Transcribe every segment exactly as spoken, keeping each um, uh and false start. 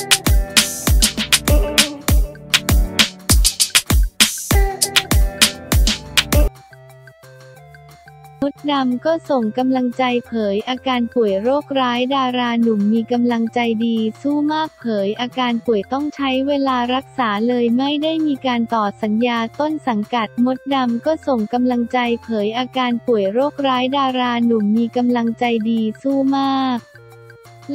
มดดำก็ส่งกำลังใจเผยอาการป่วยโรคร้ายดาราหนุ่มมีกำลังใจดีสู้มากเผยอาการป่วยต้องใช้เวลารักษาเลยไม่ได้มีการต่อสัญญาต้นสังกัดมดดำก็ส่งกำลังใจเผยอาการป่วยโรคร้ายดาราหนุ่มมีกำลังใจดีสู้มาก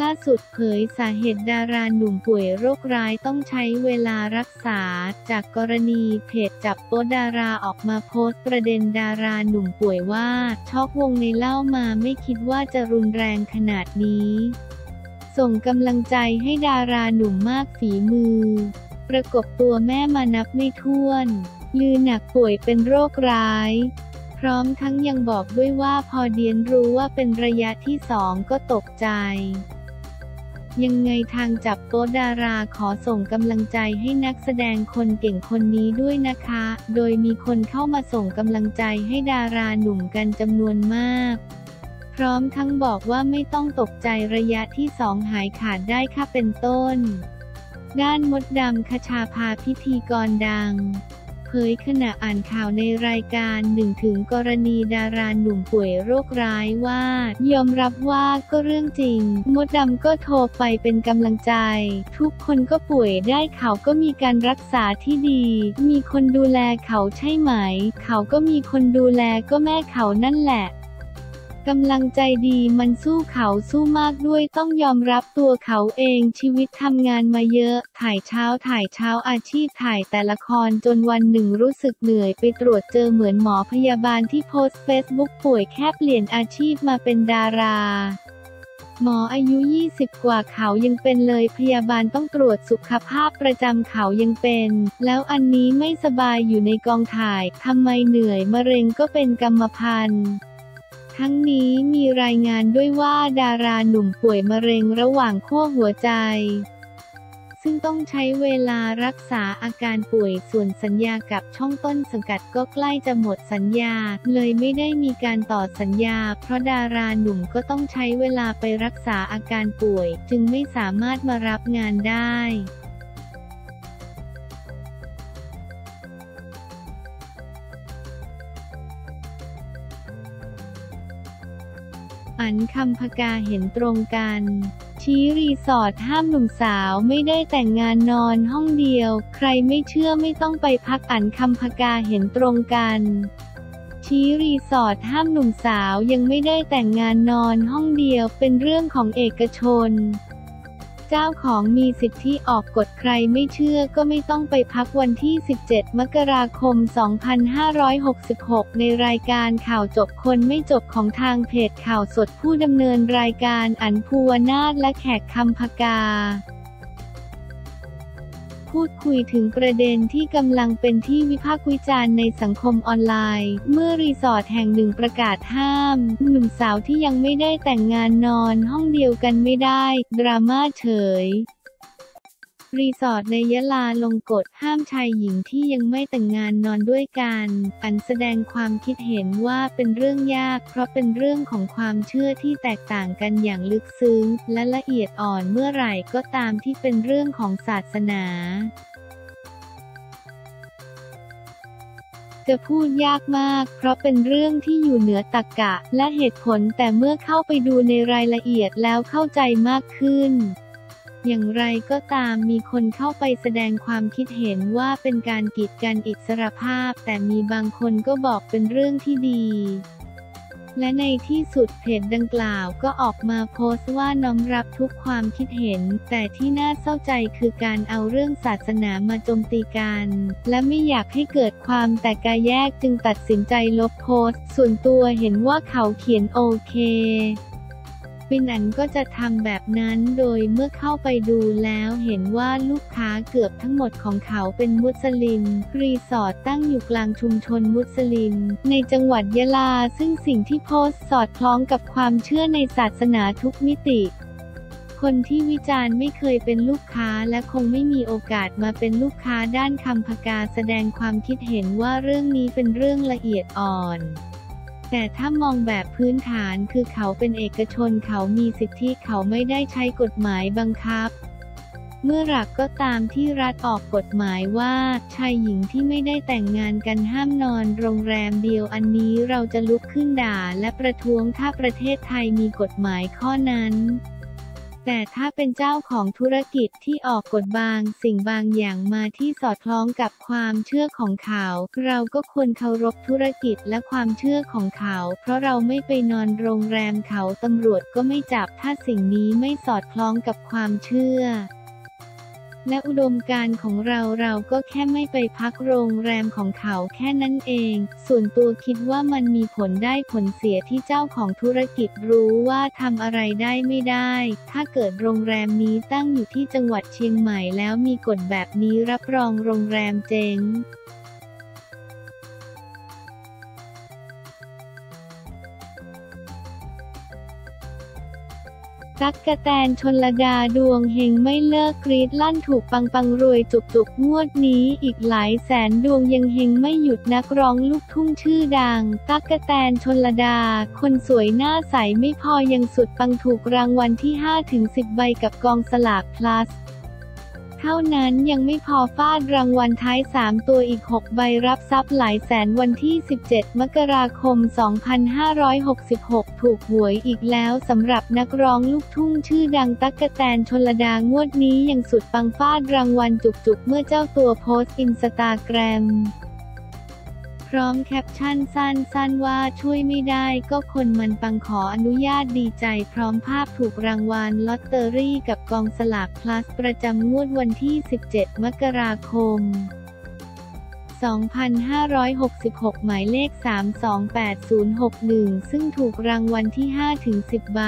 ล่าสุดเผยสาเหตุดาราหนุ่มป่วยโรคร้ายต้องใช้เวลารักษาจากกรณีเพจจับโป๊ดาราออกมาโพสต์ประเด็นดาราหนุ่มป่วยว่าช็อกวงในเล่ามาไม่คิดว่าจะรุนแรงขนาดนี้ส่งกำลังใจให้ดาราหนุ่มมากฝีมือประกบตัวแม่มานับไม่ถ้วนลือหนักป่วยเป็นโรคร้ายพร้อมทั้งยังบอกด้วยว่าพอเดียนรู้ว่าเป็นระยะที่สองก็ตกใจยังไงทางจับโป๊ดาราขอส่งกำลังใจให้นักแสดงคนเก่งคนนี้ด้วยนะคะโดยมีคนเข้ามาส่งกำลังใจให้ดาราหนุ่มกันจำนวนมากพร้อมทั้งบอกว่าไม่ต้องตกใจระยะที่สองหายขาดได้ค่ะเป็นต้นด้านมดดำคชาภาพิธีกรดังเผยขณะอ่านข่าวในรายการหนึ่งถึงกรณีดาราหนุ่มป่วยโรคร้ายว่ายอมรับว่าก็เรื่องจริงมดดำก็โทรไปเป็นกำลังใจทุกคนก็ป่วยได้เขาก็มีการรักษาที่ดีมีคนดูแลเขาใช่ไหมเขาก็มีคนดูแลก็แม่เขานั่นแหละกำลังใจดีมันสู้เขาสู้มากด้วยต้องยอมรับตัวเขาเองชีวิตทำงานมาเยอะถ่ายเช้าถ่ายเช้าอาชีพถ่ายแต่ละครจนวันหนึ่งรู้สึกเหนื่อยไปตรวจเจอเหมือนหมอพยาบาลที่โพสต์เฟซบุ๊กป่วยแค่เปลี่ยนอาชีพมาเป็นดาราหมออายุยี่สิบกว่าเขายังเป็นเลยพยาบาลต้องตรวจสุขภาพประจำเขายังเป็นแล้วอันนี้ไม่สบายอยู่ในกองถ่ายทำไมเหนื่อยมะเร็งก็เป็นกรรมพันธุ์ทั้งนี้มีรายงานด้วยว่าดาราหนุ่มป่วยมะเร็งระหว่างขั้วหัวใจซึ่งต้องใช้เวลารักษาอาการป่วยส่วนสัญญากับช่องต้นสังกัดก็ใกล้จะหมดสัญญาเลยไม่ได้มีการต่อสัญญาเพราะดาราหนุ่มก็ต้องใช้เวลาไปรักษาอาการป่วยจึงไม่สามารถมารับงานได้อันคำพกาเห็นตรงกันชี้รีสอร์ทห้ามหนุ่มสาวไม่ได้แต่งงานนอนห้องเดียวใครไม่เชื่อไม่ต้องไปพักอันคำพกาเห็นตรงกันชี้รีสอร์ทห้ามหนุ่มสาวยังไม่ได้แต่งงานนอนห้องเดียวเป็นเรื่องของเอกชนเจ้าของมีสิทธิออกกฎใครไม่เชื่อก็ไม่ต้องไปพักวันที่สิบเจ็ดมกราคมสองพันห้าร้อยหกสิบหกในรายการข่าวจบคนไม่จบของทางเพจข่าวสดผู้ดำเนินรายการอัญภูวนาถและแขกคำพกาพูดคุยถึงประเด็นที่กำลังเป็นที่วิพากษ์วิจารณ์ในสังคมออนไลน์เมื่อรีสอร์ทแห่งหนึ่งประกาศห้ามหนุ่มสาวที่ยังไม่ได้แต่งงานนอนห้องเดียวกันไม่ได้ดราม่าเฉยรีสอร์ทในยะลาลงกฎห้ามชายหญิงที่ยังไม่แต่งงานนอนด้วยกันอันแสดงความคิดเห็นว่าเป็นเรื่องยากเพราะเป็นเรื่องของความเชื่อที่แตกต่างกันอย่างลึกซึ้งและละเอียดอ่อนเมื่อไหร่ก็ตามที่เป็นเรื่องของศาสนาจะพูดยากมากเพราะเป็นเรื่องที่อยู่เหนือตรรกะและเหตุผลแต่เมื่อเข้าไปดูในรายละเอียดแล้วเข้าใจมากขึ้นอย่างไรก็ตามมีคนเข้าไปแสดงความคิดเห็นว่าเป็นการกีดกันอิสรภาพแต่มีบางคนก็บอกเป็นเรื่องที่ดีและในที่สุดเพจดังกล่าวก็ออกมาโพสต์ว่าน้อมรับทุกความคิดเห็นแต่ที่น่าเศร้าใจคือการเอาเรื่องศาสนามาโจมตีกันและไม่อยากให้เกิดความแตกแยกจึงตัดสินใจลบโพสต์ส่วนตัวเห็นว่าเขาเขียนโอเคเป็นอันก็จะทำแบบนั้นโดยเมื่อเข้าไปดูแล้วเห็นว่าลูกค้าเกือบทั้งหมดของเขาเป็นมุสลิมรีสอร์ทตั้งอยู่กลางชุมชนมุสลิมในจังหวัดยะลาซึ่งสิ่งที่โพสต์สอดคล้องกับความเชื่อในศาสนาทุกมิติคนที่วิจารณ์ไม่เคยเป็นลูกค้าและคงไม่มีโอกาสมาเป็นลูกค้าด้านคำพกาแสดงความคิดเห็นว่าเรื่องนี้เป็นเรื่องละเอียดอ่อนแต่ถ้ามองแบบพื้นฐานคือเขาเป็นเอกชนเขามีสิทธิเขาไม่ได้ใช้กฎหมายบังคับ เมื่อหลักก็ตามที่รัฐออกกฎหมายว่าชายหญิงที่ไม่ได้แต่งงานกันห้ามนอนโรงแรมเดียวอันนี้เราจะลุกขึ้นด่าและประท้วงถ้าประเทศไทยมีกฎหมายข้อนั้นแต่ถ้าเป็นเจ้าของธุรกิจที่ออกกฎบางสิ่งบางอย่างมาที่สอดคล้องกับความเชื่อของเขาเราก็ควรเคารพธุรกิจและความเชื่อของเขาเพราะเราไม่ไปนอนโรงแรมเขาตำรวจก็ไม่จับถ้าสิ่งนี้ไม่สอดคล้องกับความเชื่อและอุดมการณ์ของเราเราก็แค่ไม่ไปพักโรงแรมของเขาแค่นั้นเองส่วนตัวคิดว่ามันมีผลได้ผลเสียที่เจ้าของธุรกิจรู้ว่าทำอะไรได้ไม่ได้ถ้าเกิดโรงแรมนี้ตั้งอยู่ที่จังหวัดเชียงใหม่แล้วมีกฎแบบนี้รับรองโรงแรมเจ๊งตั๊กแตน ชลดาดวงเฮงไม่เลิกกรี๊ดลั่นถูกปังปังรวยจุกจุกงวดนี้อีกหลายแสนดวงยังเฮงไม่หยุดนักร้องลูกทุ่งชื่อดังตั๊กแตน ชลดาคนสวยหน้าใสไม่พอยังสุดปังถูกรางวัลที่ห้าถึงสิบใบกับกองสลากพลัสเท่านั้นยังไม่พอฟาดรางวัลท้ายสามตัวอีกหกใบรับทรัพย์หลายแสนวันที่สิบเจ็ดมกราคมสองพันห้าร้อยหกสิบหกถูกหวยอีกแล้วสำหรับนักร้องลูกทุ่งชื่อดังตั๊กแตน ชลดางวดนี้ยังสุดปังฟาดรางวัลจุกๆเมื่อเจ้าตัวโพสต์อินสตาแกรมพร้อมแคปชั่นสั้นๆว่าช่วยไม่ได้ก็คนมันปังขออนุญาตดีใจพร้อมภาพถูกรางวัลลอตเตอรี่กับกองสลากพลัสประจำงวดวันที่สิบเจ็ดมกราคมสองพันห้าร้อยหกสิบหกหมายเลขสาม สอง แปด ศูนย์ หก หนึ่งซึ่งถูกรางวัลที่ห้าถึงสิบใบ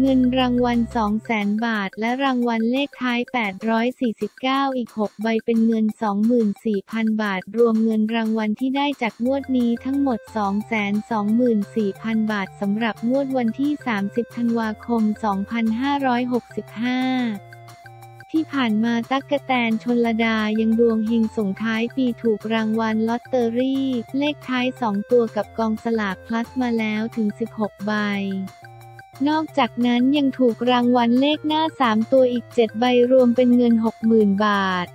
เงินรางวัล สองแสน บาทและรางวัลเลขท้ายแปดร้อยสี่สิบเก้าอีกหกใบเป็นเงิน สองหมื่นสี่พัน บาทรวมเงินรางวัลที่ได้จากงวดนี้ทั้งหมด สองแสนสองหมื่นสี่พัน บาทสำหรับงวดวันที่สามสิบธันวาคมสองพันห้าร้อยหกสิบห้าที่ผ่านมาตั๊กแตน ชลดายังดวงเฮงส่งท้ายปีถูกรางวัลลอตเตอรี่เลขท้ายสองตัวกับกองสลากพลัสมาแล้วถึงสิบหกใบนอกจากนั้นยังถูกรางวัลเลขหน้าสามตัวอีกเจ็ดใบรวมเป็นเงิน หกหมื่น บาท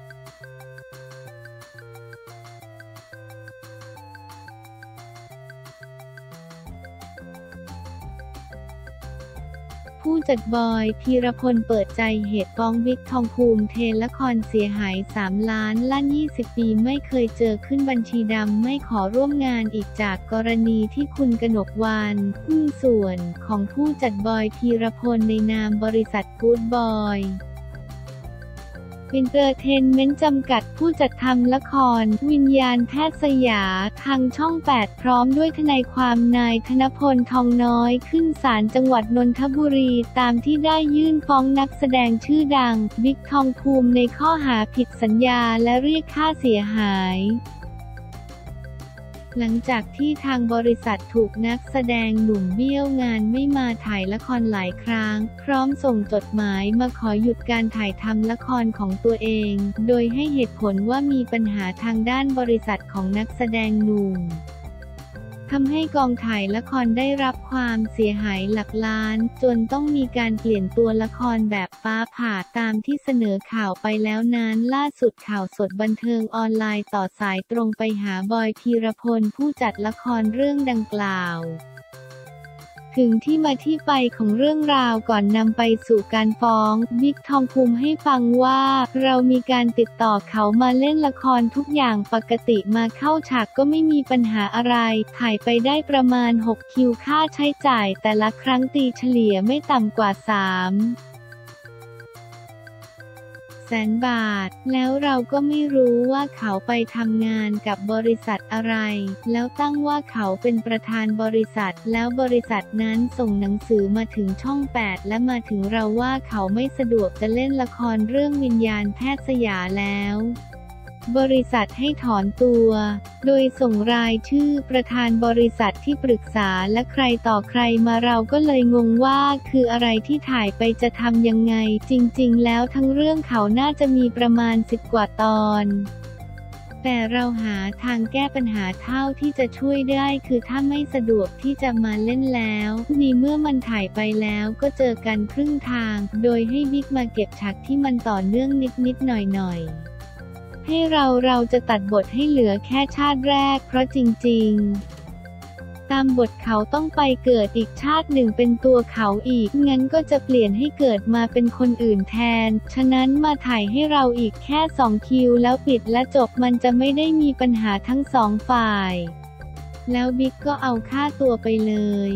ผู้จัดบอยธีรพลเปิดใจเหตุฟ้องบิ๊กทองภูมิเทละครเสียหายสามล้านล้านยี่สิบปีไม่เคยเจอขึ้นบัญชีดำไม่ขอร่วมงานอีกจากกรณีที่คุณกนกวรรณหุ้นส่วนของผู้จัดบอยธีรพลในนามบริษัทกู๊ดบอยอินเตอร์เทนเมนต์จำกัดผู้จัดทำละครวิญญาณแพทย์สยาทางช่องแปดพร้อมด้วยทนายความนายธนพลทองน้อยขึ้นศาลจังหวัดนนทบุรีตามที่ได้ยื่นฟ้องนักแสดงชื่อดังบิ๊กทองภูมิในข้อหาผิดสัญญาและเรียกค่าเสียหายหลังจากที่ทางบริษัทถูกนักแสดงหนุ่มเบี้ยวงานไม่มาถ่ายละครหลายครั้งพร้อมส่งจดหมายมาขอหยุดการถ่ายทำละครของตัวเองโดยให้เหตุผลว่ามีปัญหาทางด้านบริษัทของนักแสดงหนุ่มทำให้กองถ่ายละครได้รับความเสียหายหลักล้านจนต้องมีการเปลี่ยนตัวละครแบบฟ้าผ่าตามที่เสนอข่าวไปแล้วนั้นล่าสุดข่าวสดบันเทิงออนไลน์ต่อสายตรงไปหาบอยธีรพลผู้จัดละครเรื่องดังกล่าวถึงที่มาที่ไปของเรื่องราวก่อนนำไปสู่การฟ้องบิ๊กทองภูมิให้ฟังว่าเรามีการติดต่อเขามาเล่นละครทุกอย่างปกติมาเข้าฉากก็ไม่มีปัญหาอะไรถ่ายไปได้ประมาณหกคิวค่าใช้จ่ายแต่ละครั้งตีเฉลี่ยไม่ต่ำกว่าสามแสนบาทแล้วเราก็ไม่รู้ว่าเขาไปทำงานกับบริษัทอะไรแล้วตั้งว่าเขาเป็นประธานบริษัทแล้วบริษัทนั้นส่งหนังสือมาถึงช่องแปดและมาถึงเราว่าเขาไม่สะดวกจะเล่นละครเรื่องวิญญาณแพทย์สยาแล้วบริษัทให้ถอนตัวโดยส่งรายชื่อประธานบริษัทที่ปรึกษาและใครต่อใครมาเราก็เลยงงว่าคืออะไรที่ถ่ายไปจะทำยังไงจริงๆแล้วทั้งเรื่องเขาน่าจะมีประมาณสิบกว่าตอน แต่เราหาทางแก้ปัญหาเท่าที่จะช่วยได้คือถ้าไม่สะดวกที่จะมาเล่นแล้วนี่เมื่อมันถ่ายไปแล้วก็เจอกันครึ่งทางโดยให้บิ๊กมาเก็บฉากที่มันต่อเนื่องนิดๆหน่อยๆให้เราเราจะตัดบทให้เหลือแค่ชาติแรกเพราะจริงๆตามบทเขาต้องไปเกิดอีกชาติหนึ่งเป็นตัวเขาอีกงั้นก็จะเปลี่ยนให้เกิดมาเป็นคนอื่นแทนฉะนั้นมาถ่ายให้เราอีกแค่สองคิวแล้วปิดและจบมันจะไม่ได้มีปัญหาทั้งสองฝ่ายแล้วบิ๊กก็เอาค่าตัวไปเลย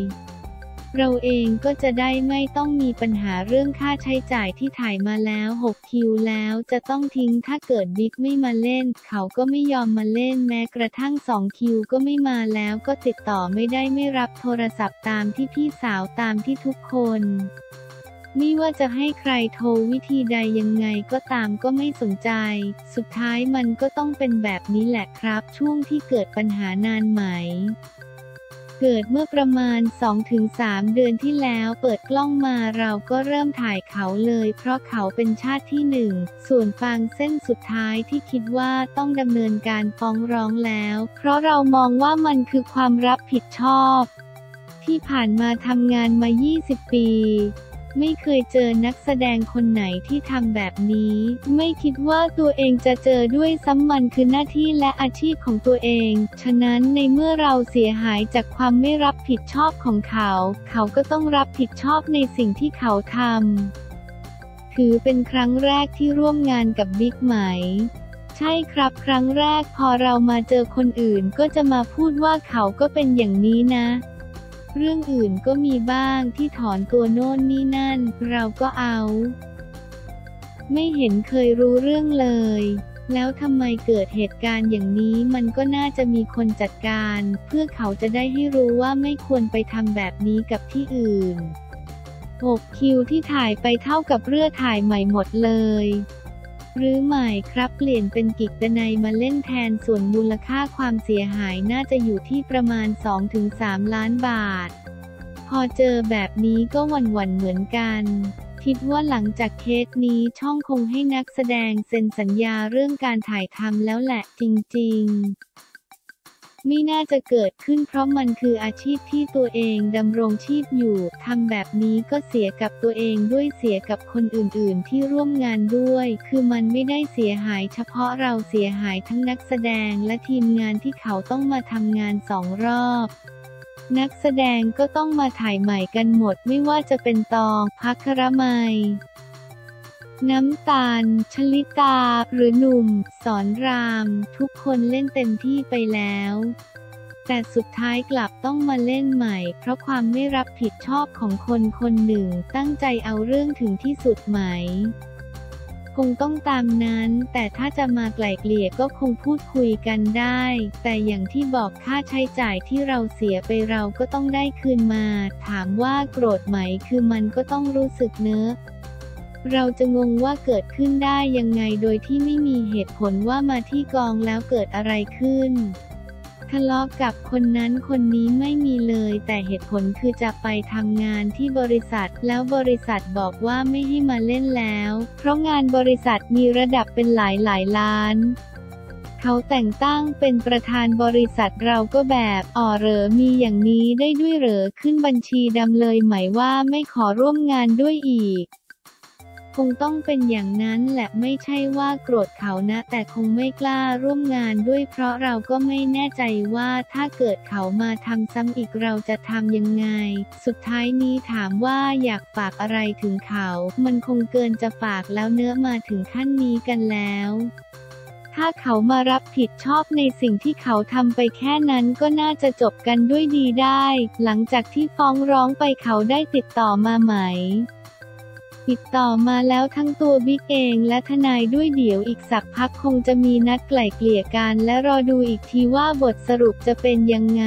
เราเองก็จะได้ไม่ต้องมีปัญหาเรื่องค่าใช้จ่ายที่ถ่ายมาแล้วหกคิวแล้วจะต้องทิ้งถ้าเกิดบิ๊กไม่มาเล่นเขาก็ไม่ยอมมาเล่นแม้กระทั่งสองคิวก็ไม่มาแล้วก็ติดต่อไม่ได้ไม่รับโทรศัพท์ตามที่พี่สาวตามที่ทุกคนไม่ว่าจะให้ใครโทรวิธีใดยังไงก็ตามก็ไม่สนใจสุดท้ายมันก็ต้องเป็นแบบนี้แหละครับช่วงที่เกิดปัญหานานไหมเกิดเมื่อประมาณ สองถึงสาม เดือนที่แล้วเปิดกล้องมาเราก็เริ่มถ่ายเขาเลยเพราะเขาเป็นชาติที่หนึ่งส่วนฟางเส้นสุดท้ายที่คิดว่าต้องดำเนินการฟ้องร้องแล้วเพราะเรามองว่ามันคือความรับผิดชอบที่ผ่านมาทำงานมายี่สิบปีไม่เคยเจอนักแสดงคนไหนที่ทำแบบนี้ไม่คิดว่าตัวเองจะเจอด้วยซ้ำมันคือหน้าที่และอาชีพของตัวเองฉะนั้นในเมื่อเราเสียหายจากความไม่รับผิดชอบของเขาเขาก็ต้องรับผิดชอบในสิ่งที่เขาทำถือเป็นครั้งแรกที่ร่วมงานกับบิ๊กไหมใช่ครับครั้งแรกพอเรามาเจอคนอื่นก็จะมาพูดว่าเขาก็เป็นอย่างนี้นะเรื่องอื่นก็มีบ้างที่ถอนตัวโน่นนี่นั่นเราก็เอาไม่เห็นเคยรู้เรื่องเลยแล้วทำไมเกิดเหตุการณ์อย่างนี้มันก็น่าจะมีคนจัดการเพื่อเขาจะได้ให้รู้ว่าไม่ควรไปทำแบบนี้กับที่อื่นหกคิวที่ถ่ายไปเท่ากับเรือถ่ายใหม่หมดเลยหรือใหม่ครับเปลี่ยนเป็นกิจนายมาเล่นแทนส่วนมูลค่าความเสียหายน่าจะอยู่ที่ประมาณ สองถึงสาม ล้านบาทพอเจอแบบนี้ก็หวั่นๆเหมือนกันคิดว่าหลังจากเคสนี้ช่องคงให้นักแสดงเซ็นสัญญาเรื่องการถ่ายทำแล้วแหละจริงๆไม่น่าจะเกิดขึ้นเพราะมันคืออาชีพที่ตัวเองดำรงชีพอยู่ทำแบบนี้ก็เสียกับตัวเองด้วยเสียกับคนอื่นๆที่ร่วมงานด้วยคือมันไม่ได้เสียหายเฉพาะเราเสียหายทั้งนักแสดงและทีมงานที่เขาต้องมาทำงานสองรอบนักแสดงก็ต้องมาถ่ายใหม่กันหมดไม่ว่าจะเป็นตอง ภัครมัยน้ำตาล ชลิตาหรือหนุ่มสอนรามทุกคนเล่นเต็มที่ไปแล้วแต่สุดท้ายกลับต้องมาเล่นใหม่เพราะความไม่รับผิดชอบของคนคนหนึ่งตั้งใจเอาเรื่องถึงที่สุดไหมคงต้องตามนั้นแต่ถ้าจะมาไกล่เกลี่ยก็คงพูดคุยกันได้แต่อย่างที่บอกค่าใช้จ่ายที่เราเสียไปเราก็ต้องได้คืนมาถามว่าโกรธไหมคือมันก็ต้องรู้สึกเนอะเราจะงงว่าเกิดขึ้นได้ยังไงโดยที่ไม่มีเหตุผลว่ามาที่กองแล้วเกิดอะไรขึ้นทะเลาะกับคนนั้นคนนี้ไม่มีเลยแต่เหตุผลคือจะไปทำงานที่บริษัทแล้วบริษัทบอกว่าไม่ให้มาเล่นแล้วเพราะงานบริษัทมีระดับเป็นหลายหลายล้านเขาแต่งตั้งเป็นประธานบริษัทเราก็แบบอ๋อเหรอมีอย่างนี้ได้ด้วยเหรอขึ้นบัญชีดำเลยหมายว่าไม่ขอร่วมงานด้วยอีกคงต้องเป็นอย่างนั้นแหละไม่ใช่ว่าโกรธเขานะแต่คงไม่กล้าร่วมงานด้วยเพราะเราก็ไม่แน่ใจว่าถ้าเกิดเขามาทำซ้ำอีกเราจะทำยังไงสุดท้ายนี้ถามว่าอยากฝากอะไรถึงเขามันคงเกินจะฝากแล้วเนื้อมาถึงขั้นนี้กันแล้วถ้าเขามารับผิดชอบในสิ่งที่เขาทำไปแค่นั้นก็น่าจะจบกันด้วยดีได้หลังจากที่ฟ้องร้องไปเขาได้ติดต่อมาไหมติดต่อมาแล้วทั้งตัวบิ๊กเองและทนายด้วยเดี๋ยวอีกสักพักคงจะมีนัดไกล่เกลี่ยกันและรอดูอีกทีว่าบทสรุปจะเป็นยังไง